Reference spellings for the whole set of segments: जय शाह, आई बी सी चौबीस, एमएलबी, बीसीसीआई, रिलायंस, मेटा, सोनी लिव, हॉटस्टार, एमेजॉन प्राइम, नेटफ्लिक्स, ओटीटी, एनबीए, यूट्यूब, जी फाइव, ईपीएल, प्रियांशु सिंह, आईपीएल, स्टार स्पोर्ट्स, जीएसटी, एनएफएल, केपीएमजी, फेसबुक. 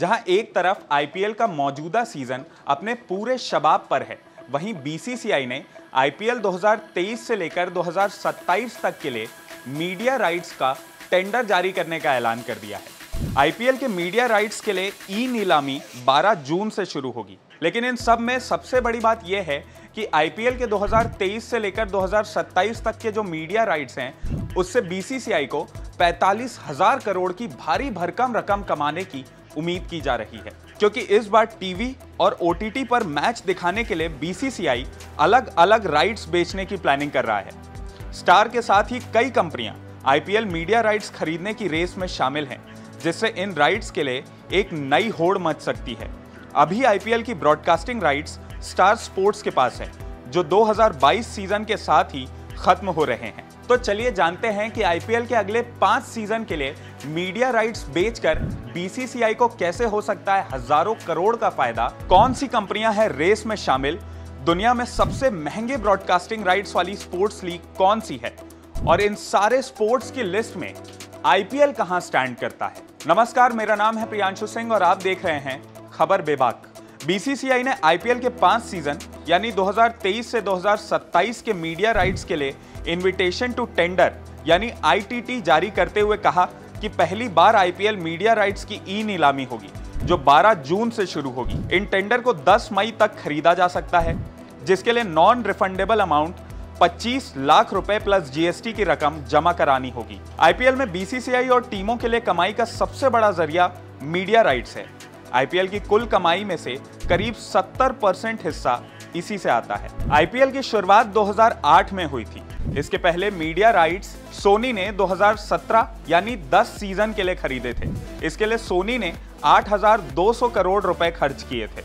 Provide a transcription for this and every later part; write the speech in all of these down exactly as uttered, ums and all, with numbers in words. जहां एक तरफ आईपीएल का मौजूदा सीजन अपने पूरे शबाब पर है, वहीं बीसीसीआई ने आईपीएल दो हज़ार तेईस से लेकर दो हज़ार सत्ताईस तक के लिए मीडिया राइट्स का टेंडर जारी करने का ऐलान कर दिया है। आईपीएल के मीडिया राइट्स के लिए ई नीलामी बारह जून से शुरू होगी, लेकिन इन सब में सबसे बड़ी बात यह है कि आईपीएल के दो हज़ार तेईस से लेकर दो हज़ार सत्ताईस तक के जो मीडिया राइट्स हैं, उससे बीसीसीआई को पैंतालीस हजार करोड़ की भारी भरकम रकम कमाने की उम्मीद की जा रही है, क्योंकि इस बार टीवी और ओटीटी पर मैच दिखाने के लिए बीसीसीआई अलग अलग राइट्स बेचने की प्लानिंग कर रहा है। स्टार के साथ ही कई कंपनियां आईपीएल मीडिया राइट्स खरीदने की रेस में शामिल हैं, जिससे इन राइट्स के लिए एक नई होड़ मच सकती है। अभी आईपीएल की ब्रॉडकास्टिंग राइट्स स्टार स्पोर्ट्स के पास है, जो दो हज़ार बाईस सीजन के साथ ही खत्म हो रहे हैं। तो चलिए जानते हैं कि आईपीएल के अगले पांच सीजन के लिए मीडिया राइट्स बेचकर बीसीसीआई को कैसे हो सकता है हजारों करोड़ का फायदा, कौन सी कंपनियां हैं रेस में शामिल, दुनिया में सबसे महंगे ब्रॉडकास्टिंग राइट्स वाली स्पोर्ट्स लीग कौन सी है, और इन सारे स्पोर्ट्स की लिस्ट में आईपीएल कहां स्टैंड करता है। नमस्कार, मेरा नाम है प्रियांशु सिंह और आप देख रहे हैं खबर बेबाक। बीसीसीआई ने आईपीएल के पांच सीजन यानी दो हज़ार तेईस से दो हज़ार सत्ताईस के मीडिया राइट्स के लिए इनविटेशन टू टेंडर यानी आईटीटी जारी करते हुए कहा कि पहली बार आईपीएल मीडिया राइट्स की ई नीलामी होगी, जो बारह जून से शुरू होगी। इन टेंडर को दस मई तक खरीदा जा सकता है, जिसके लिए नॉन रिफंडेबल अमाउंट पच्चीस लाख रुपए प्लस जीएसटी की रकम जमा करानी होगी। आईपीएल में बीसीसीआई और टीमों के लिए कमाई का सबसे बड़ा जरिया मीडिया राइट्स है। आईपीएल की कुल कमाई में से करीब सत्तर परसेंट हिस्सा इसी से आता है। आईपीएल की शुरुआत दो हज़ार आठ में हुई थी। इसके पहले मीडिया राइट्स सोनी ने दो हज़ार सत्रह यानी दस सीजन के लिए खरीदे थे। इसके लिए सोनी ने आठ हज़ार दो सौ करोड़ रुपए खर्च किए थे।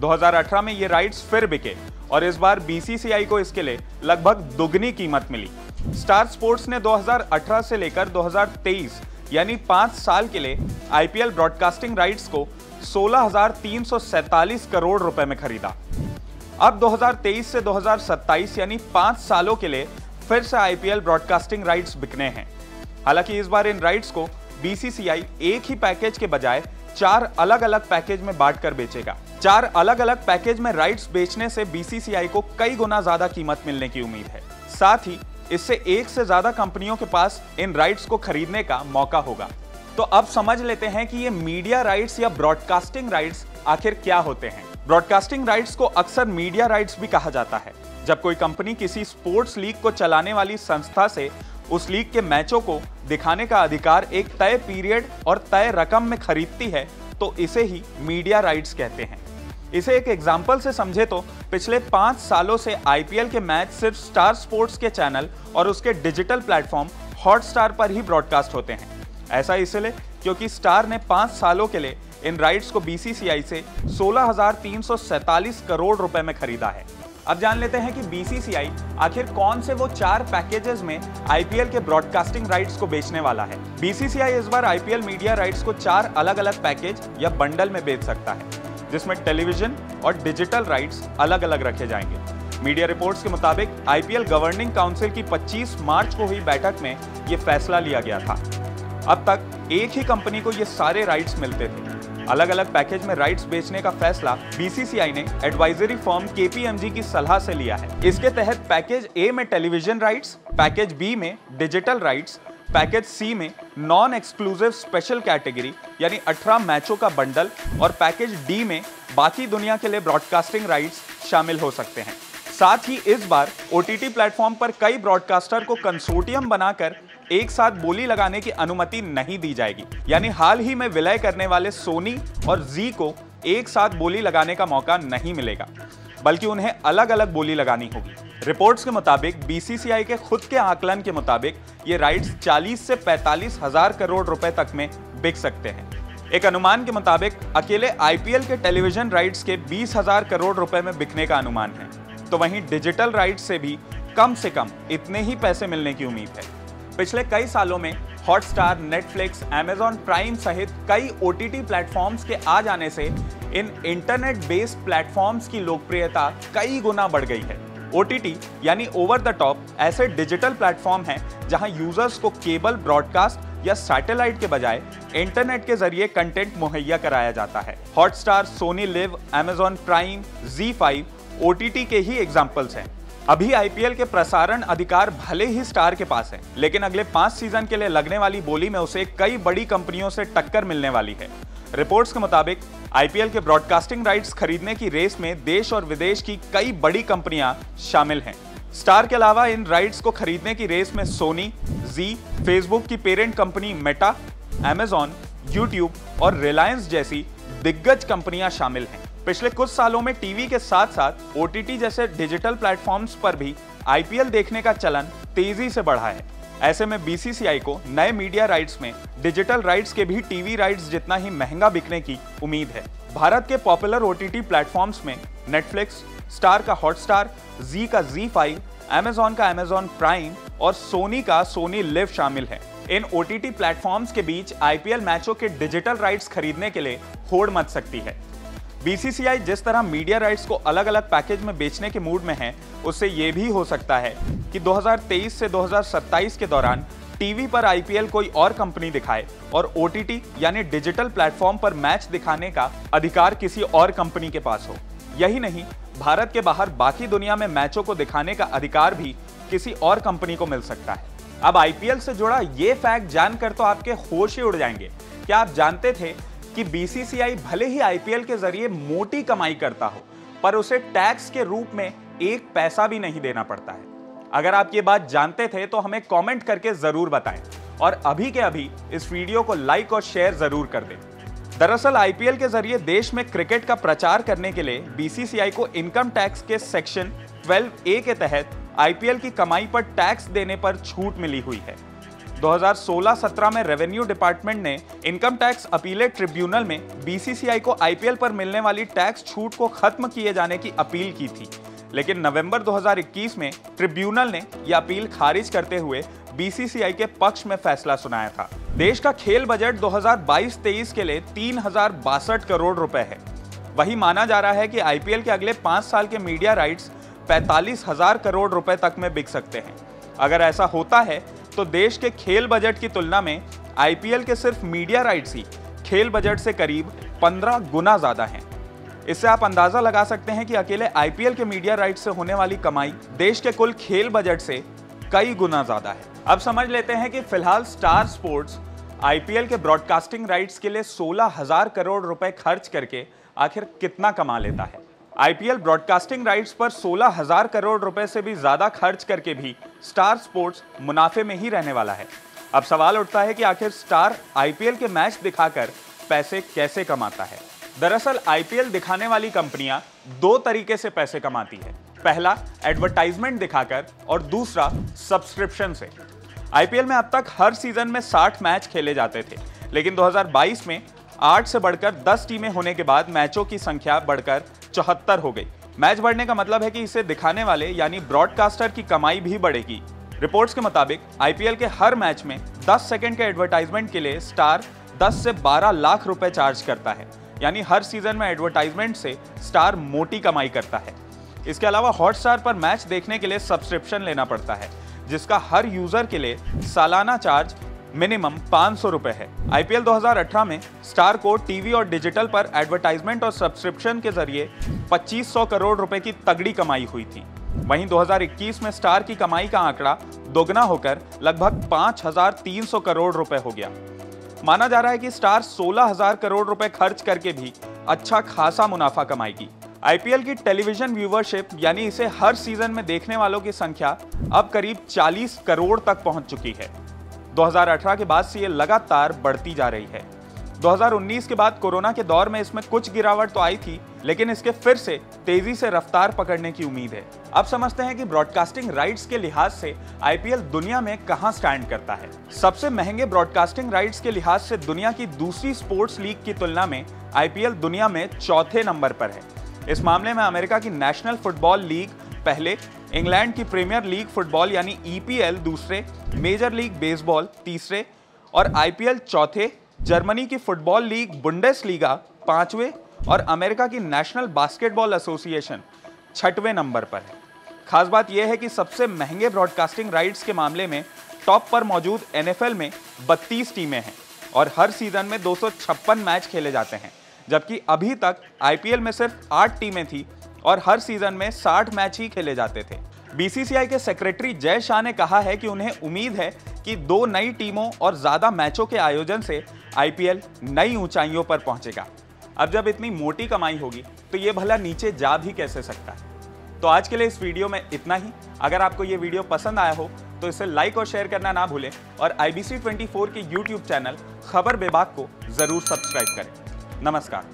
दो हज़ार अठारह में ये राइट्स फिर बिके और इस बार बीसीसीआई को इसके लिए लगभग दुगनी कीमत मिली। स्टार स्पोर्ट्स ने दो हज़ार अठारह से लेकर दो हज़ार तेईस यानी पाँच साल के लिए आईपीएल ब्रॉडकास्टिंग राइट्स को सोलह हज़ार तीन सौ सैंतालीस करोड़ रुपए में खरीदा। अब दो हज़ार तेईस से दो हज़ार सत्ताईस यानी पाँच सालों के लिए फिर से आईपीएल ब्रॉडकास्टिंग राइट्स बिकने हैं। हालांकि इस बार इन राइट्स को बीसीसीआई एक ही पैकेज के बजाय चार अलग अलग पैकेज में बांटकर बेचेगा। चार अलग अलग पैकेज में राइट्स बेचने से बीसीसीआई को कई गुना ज्यादा कीमत मिलने की उम्मीद है। साथ ही इससे एक से ज्यादा कंपनियों के पास इन राइट्स को खरीदने का मौका होगा। तो अब समझ लेते हैं कि ये मीडिया राइट्स या ब्रॉडकास्टिंग राइट्स आखिर क्या होते हैं। ब्रॉडकास्टिंग राइट्स को अक्सर मीडिया राइट्स भी कहा जाता है। जब कोई कंपनी किसी स्पोर्ट्स लीग को चलाने वाली संस्था से उस लीग के मैचों को दिखाने का अधिकार एक तय पीरियड और तय रकम में खरीदती है, तो इसे ही मीडिया राइट्स कहते हैं। इसे एक एग्जाम्पल से समझे तो पिछले पाँच सालों से आईपीएल के मैच सिर्फ स्टार स्पोर्ट्स के चैनल और उसके डिजिटल प्लेटफॉर्म हॉटस्टार पर ही ब्रॉडकास्ट होते हैं। ऐसा इसलिए क्योंकि स्टार ने पाँच सालों के लिए इन राइट्स को बीसीसीआई से सोलह हज़ार तीन सौ सैंतालीस करोड़ रुपए में खरीदा है। अब जान लेते हैं कि बीसीसीआई आखिर कौन से वो चार पैकेजेस में आईपीएल के ब्रॉडकास्टिंग राइट्स को बेचने वाला है। बीसीसीआई इस बार आईपीएल मीडिया राइट्स को चार अलग अलग पैकेज या बंडल में बेच सकता है, जिसमें टेलीविजन और डिजिटल राइट्स अलग अलग रखे जाएंगे। मीडिया रिपोर्ट्स के मुताबिक आईपीएल गवर्निंग काउंसिल की पच्चीस मार्च को हुई बैठक में ये फैसला लिया गया था। अब तक एक ही कंपनी को ये सारे राइट्स मिलते थे। अलग अलग पैकेज में राइट्स बेचने का फैसला बीसीसीआई ने एडवाइजरी फर्म केपीएमजी की सलाह से लिया है। इसके तहत पैकेज ए में टेलीविजन राइट्स, पैकेज बी में डिजिटल राइट्स, पैकेज सी में नॉन एक्सक्लूसिव स्पेशल कैटेगरी यानी अठारह मैचों का बंडल और पैकेज डी में बाकी दुनिया के लिए ब्रॉडकास्टिंग राइट्स शामिल हो सकते हैं। साथ ही इस बार ओटीटी प्लेटफॉर्म पर कई ब्रॉडकास्टर को कंसोर्टियम बनाकर एक साथ बोली लगाने की अनुमति नहीं दी जाएगी। यानी हाल ही में विलय करने वाले सोनी और जी को एक साथ बोली लगाने का मौका नहीं मिलेगा, बल्कि उन्हें अलग अलग बोली लगानी होगी। रिपोर्ट्स के मुताबिक बीसीसीआई के खुद के आकलन के मुताबिक ये राइट्स चालीस से पैंतालीस हज़ार करोड़ रुपए तक में बिक सकते हैं। एक अनुमान के मुताबिक अकेले आईपीएल के टेलीविजन राइट्स के बीस हज़ार करोड़ रुपए में बिकने का अनुमान है, तो वहीं डिजिटल राइट्स से भी कम से कम इतने ही पैसे मिलने की उम्मीद है। पिछले कई सालों में हॉटस्टार, नेटफ्लिक्स, एमेजॉन प्राइम सहित कई ओटीटी प्लेटफॉर्म्स के आ जाने से इन इंटरनेट बेस्ड प्लेटफॉर्म्स की लोकप्रियता कई गुना बढ़ गई है। ओटीटी यानी ओवर द टॉप ऐसे डिजिटल प्लेटफॉर्म हैं जहां यूजर्स को केबल ब्रॉडकास्ट या सैटेलाइट के बजाय इंटरनेट के जरिए कंटेंट मुहैया कराया जाता है। हॉटस्टार, सोनी लिव, एमेजॉन प्राइम, जी फाइव ओटीटी के ही एग्जाम्पल्स हैं। अभी आईपीएल के प्रसारण अधिकार भले ही स्टार के पास है, लेकिन अगले पांच सीजन के लिए लगने वाली बोली में उसे कई बड़ी कंपनियों से टक्कर मिलने वाली है। रिपोर्ट्स के मुताबिक आईपीएल के ब्रॉडकास्टिंग राइट्स खरीदने की रेस में देश और विदेश की कई बड़ी कंपनियां शामिल हैं। स्टार के अलावा इन राइट्स को खरीदने की रेस में सोनी, जी, फेसबुक की parent company मेटा, Amazon, यूट्यूब और रिलायंस जैसी दिग्गज कंपनियां शामिल हैं। पिछले कुछ सालों में टीवी के साथ साथ ओटीटी जैसे डिजिटल प्लेटफॉर्म्स पर भी आईपीएल देखने का चलन तेजी से बढ़ा है। ऐसे में बीसीसीआई को नए मीडिया राइट्स में डिजिटल राइट्स के भी टीवी राइट्स जितना ही महंगा बिकने की उम्मीद है। भारत के पॉपुलर ओटीटी प्लेटफॉर्म्स में नेटफ्लिक्स, स्टार का हॉटस्टार, जी का जी फाइव, अमेजॉन का अमेजॉन प्राइम और सोनी का सोनी लिव शामिल है। इन ओटीटी प्लेटफॉर्म्स के बीच आईपीएल मैचों के डिजिटल राइट्स खरीदने के लिए होड़ मच सकती है। बीसीसीआई जिस तरह मीडिया राइट्स को अलग अलग पैकेज में बेचने के मूड में है, उससे ये भी हो सकता है कि दो हज़ार तेईस से दो हज़ार सत्ताईस के दौरान टीवी पर आईपीएल कोई और कंपनी दिखाए और ओटीटी यानी डिजिटल प्लेटफॉर्म पर मैच दिखाने का अधिकार किसी और कंपनी के पास हो। यही नहीं, भारत के बाहर बाकी दुनिया में मैचों को दिखाने का अधिकार भी किसी और कंपनी को मिल सकता है। अब आईपीएल से जुड़ा ये फैक्ट जानकर तो आपके होश ही उड़ जाएंगे। क्या आप जानते थे कि बीसीसीआई भले ही आईपीएल के जरिए मोटी कमाई करता हो, पर उसे टैक्स के रूप में एक पैसा भी नहीं देना पड़ता है? अगर आप ये बात जानते थे तो हमें कमेंट करके जरूर बताएं और अभी के अभी इस वीडियो को लाइक और शेयर जरूर कर दें। दरअसल आईपीएल के जरिए देश में क्रिकेट का प्रचार करने के लिए बीसीसीआई को इनकम टैक्स के सेक्शन बारह ए के तहत आईपीएल की कमाई पर टैक्स देने पर छूट मिली हुई है। दो हज़ार सोलह सत्रह में रेवेन्यू डिपार्टमेंट ने इनकम टैक्स अपीलेट ट्रिब्यूनल में बीसीसीआई को आईपीएल पर मिलने वाली टैक्स छूट को खत्म किए जाने की अपील की थी, लेकिन नवंबर दो हज़ार इक्कीस में ट्रिब्यूनल ने यह अपील खारिज करते हुए बीसीसीआई के पक्ष में फैसला सुनाया था। देश का खेल बजट दो हज़ार बाईस तेईस के लिए तीन हजार बासठ करोड़ रुपए है। वही माना जा रहा है कि आईपीएल के अगले पाँच साल के मीडिया राइट्स पैंतालीस हजार करोड़ रुपए तक में बिक सकते हैं। अगर ऐसा होता है तो देश के खेल बजट की तुलना में आईपीएल के सिर्फ मीडिया राइट्स ही खेल बजट से करीब पंद्रह गुना ज़्यादा हैं। इससे आप अंदाज़ा लगा सकते हैं कि अकेले आईपीएल के मीडिया राइट से होने वाली कमाई देश के कुल खेल बजट से कई गुना ज़्यादा है। अब समझ लेते हैं कि फिलहाल स्टार स्पोर्ट्स आईपीएल के ब्रॉडकास्टिंग राइट्स के लिए सोलह हज़ार करोड़ रुपए खर्च करके आखिर कितना कमा लेता है। आईपीएल ब्रॉडकास्टिंग राइट्स पर सोलह हज़ार करोड़ रुपए से भी ज़्यादा खर्च करके भी स्टार स्पोर्ट्स मुनाफे में ही रहने वाला है। अब सवाल उठता है कि आखिर स्टार आईपीएल के मैच दिखाकर पैसे कैसे कमाता है। दरअसल आईपीएल दिखाने वाली कंपनियां दो तरीके से पैसे कमाती है, पहला एडवर्टाइजमेंट दिखाकर और दूसरा सब्सक्रिप्शन से। आईपीएल में अब तक हर सीजन में साठ मैच खेले जाते थे, लेकिन दो हज़ार बाईस में आठ से बढ़कर दस टीमें होने के बाद मैचों की संख्या बढ़कर चौहत्तर हो गई। मैच बढ़ने का मतलब है कि इसे दिखाने वाले यानी ब्रॉडकास्टर की कमाई भी बढ़ेगी। रिपोर्ट्स के मुताबिक आईपीएल के हर मैच में दस सेकेंड के एडवर्टाइजमेंट के लिए स्टार दस से बारह लाख रुपए चार्ज करता है, यानी हर सीजन में एडवर्टाइजमेंट से स्टार मोटी कमाई करता है। इसके अलावा हॉटस्टार पर मैच देखने के लिए सब्सक्रिप्शन लेना पड़ता है, जिसका हर यूजर के लिए सालाना चार्ज मिनिमम पाँच सौ रुपए है। आईपीएल दो हज़ार अठारह में स्टार को टीवी और डिजिटल पर एडवर्टाइजमेंट और सब्सक्रिप्शन के जरिए पच्चीस सौ करोड़ रुपए की तगड़ी कमाई हुई थी। वहीं दो हज़ार इक्कीस में स्टार की कमाई का आंकड़ा दोगुना होकर लगभग पाँच हज़ार तीन सौ करोड़ रुपए हो गया। माना जा रहा है कि स्टार सोलह हज़ार करोड़ रुपए खर्च करके भी अच्छा खासा मुनाफा कमाएगी। आईपीएल की टेलीविजन व्यूवरशिप यानी इसे हर सीजन में देखने वालों की संख्या अब करीब चालीस करोड़ तक पहुंच चुकी है। दो हज़ार अठारह के बाद से ये लगातार बढ़ती जा रही है। दो हज़ार उन्नीस के बाद कोरोना के दौर में इसमें कुछ गिरावट तो आई थी, लेकिन इसके फिर से तेजी से रफ्तार पकड़ने की उम्मीद है। अब समझते हैं कि ब्रॉडकास्टिंग राइट्स के लिहाज से आईपीएल दुनिया में कहां स्टैंड करता है। सबसे महंगे ब्रॉडकास्टिंग राइट्स के लिहाज से दुनिया की दूसरी स्पोर्ट्स लीग की तुलना में आईपीएल दुनिया में चौथे नंबर पर है। इस मामले में अमेरिका की नेशनल फुटबॉल लीग पहले, इंग्लैंड की प्रीमियर लीग फुटबॉल यानी ईपीएल दूसरे, मेजर लीग बेसबॉल तीसरे और आईपीएल चौथे, जर्मनी की फुटबॉल लीग बुंडेस लीगा पांचवें और अमेरिका की नेशनल बास्केटबॉल एसोसिएशन छठवें नंबर पर है। खास बात यह है कि सबसे महंगे ब्रॉडकास्टिंग राइट्स के मामले में टॉप पर मौजूद एनएफएल में बत्तीस टीमें हैं और हर सीजन में दो सौ छप्पन मैच खेले जाते हैं, जबकि अभी तक आईपीएल में सिर्फ आठ टीमें थी और हर सीजन में साठ मैच ही खेले जाते थे। बीसीसीआई के सेक्रेटरी जय शाह ने कहा है कि उन्हें उम्मीद है कि दो नई टीमों और ज़्यादा मैचों के आयोजन से आईपीएल नई ऊंचाइयों पर पहुंचेगा। अब जब इतनी मोटी कमाई होगी तो ये भला नीचे जा भी कैसे सकता है। तो आज के लिए इस वीडियो में इतना ही। अगर आपको ये वीडियो पसंद आया हो तो इसे लाइक और शेयर करना ना भूलें और आई बी सी चौबीस के यूट्यूब चैनल खबर बेबाक को ज़रूर सब्सक्राइब करें। नमस्कार।